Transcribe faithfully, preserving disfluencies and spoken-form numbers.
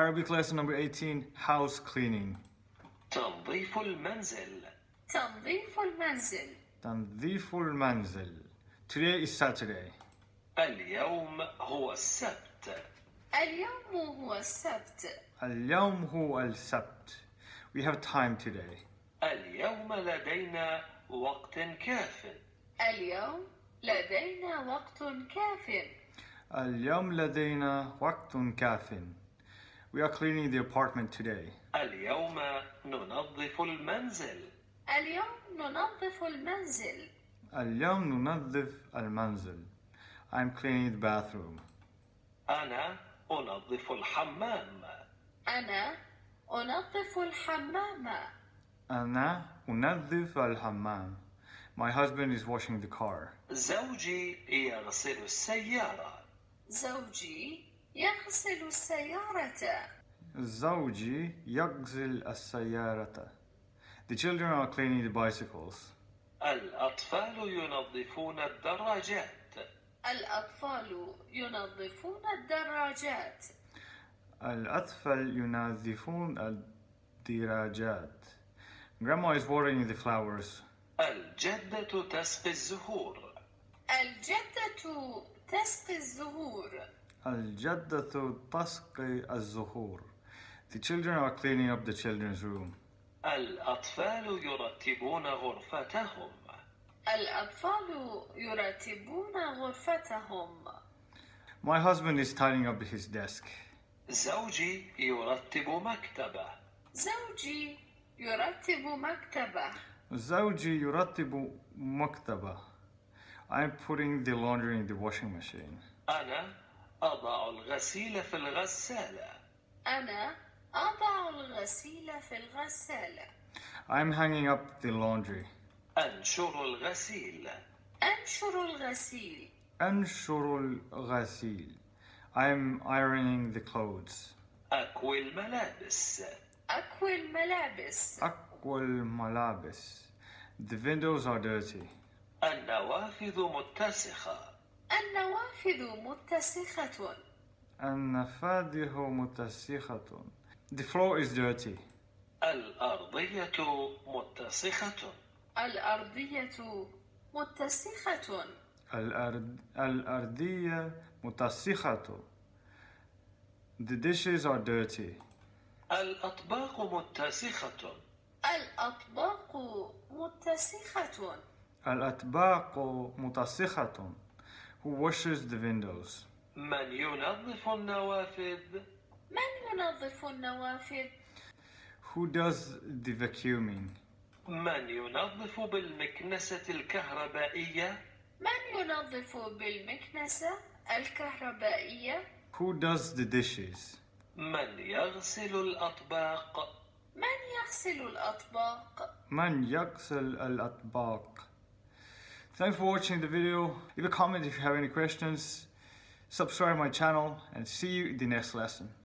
Arabic lesson number eighteen, house cleaning. تنظيف المنزل. تنظيف المنزل. تنظيف المنزل. Today is Saturday. اليوم هو السبت. اليوم هو السبت. اليوم هو السبت. We have time today. اليوم لدينا وقت كاف. اليوم لدينا وقت كاف. اليوم لدينا وقت كاف. We are cleaning the apartment today. اليوم ننظف المنزل. اليوم ننظف المنزل. اليوم ننظف المنزل. I'm cleaning the bathroom. أنا أنظف الحمام. أنا أنظف الحمام. أنا أنظف الحمام. My husband is washing the car. زوجي يغسل السيارة. زوجي يغسل السيارة. زوجي يغسل السيارة. The children are cleaning the bicycles. الأطفال ينظفون الدراجات. الأطفال ينظفون الدراجات. الأطفال ينظفون الدراجات. Grandma is watering the flowers. الجدة تسقي الزهور. الجدة تسقي الزهور. الجدة تسقي الزهور. The children are cleaning up the children's room. الأطفال يرتبون غرفتهم. الأطفال يرتبون غرفتهم. My husband is tidying up his desk. زوجي يرتب مكتبه. زوجي يرتب مكتبه. زوجي يرتب مكتبه. I'm putting the laundry in the washing machine. أنا أضع الغسيل في الغسالة. أنا أضع الغسيل في الغسالة. I'm hanging up the laundry. أنشر الغسيل. أنشر الغسيل. أنشر الغسيل. I'm ironing the clothes. أكوي الملابس. أكوي الملابس. أكوي الملابس. The windows are dirty. النوافذ متسخة. النوافذ متسخة. النفاذ متسخة. The floor is dirty. الأرضية متسخة. الأرضية متسخة. الأرض... الأرضية متسخة. The dishes are dirty. الأطباق متسخة. الأطباق متسخة. الأطباق متسخة. Who washes the windows? من ينظف النوافذ؟ من ينظف النوافذ؟ Who does the vacuuming? من ينظف بالمكنسة الكهربائية؟ من ينظف بالمكنسة الكهربائية؟ Who does the dishes? من يغسل الأطباق؟ من يغسل الأطباق؟ من يغسل الأطباق؟ Thanks for watching the video. Leave a comment if you have any questions. Subscribe my channel and see you in the next lesson.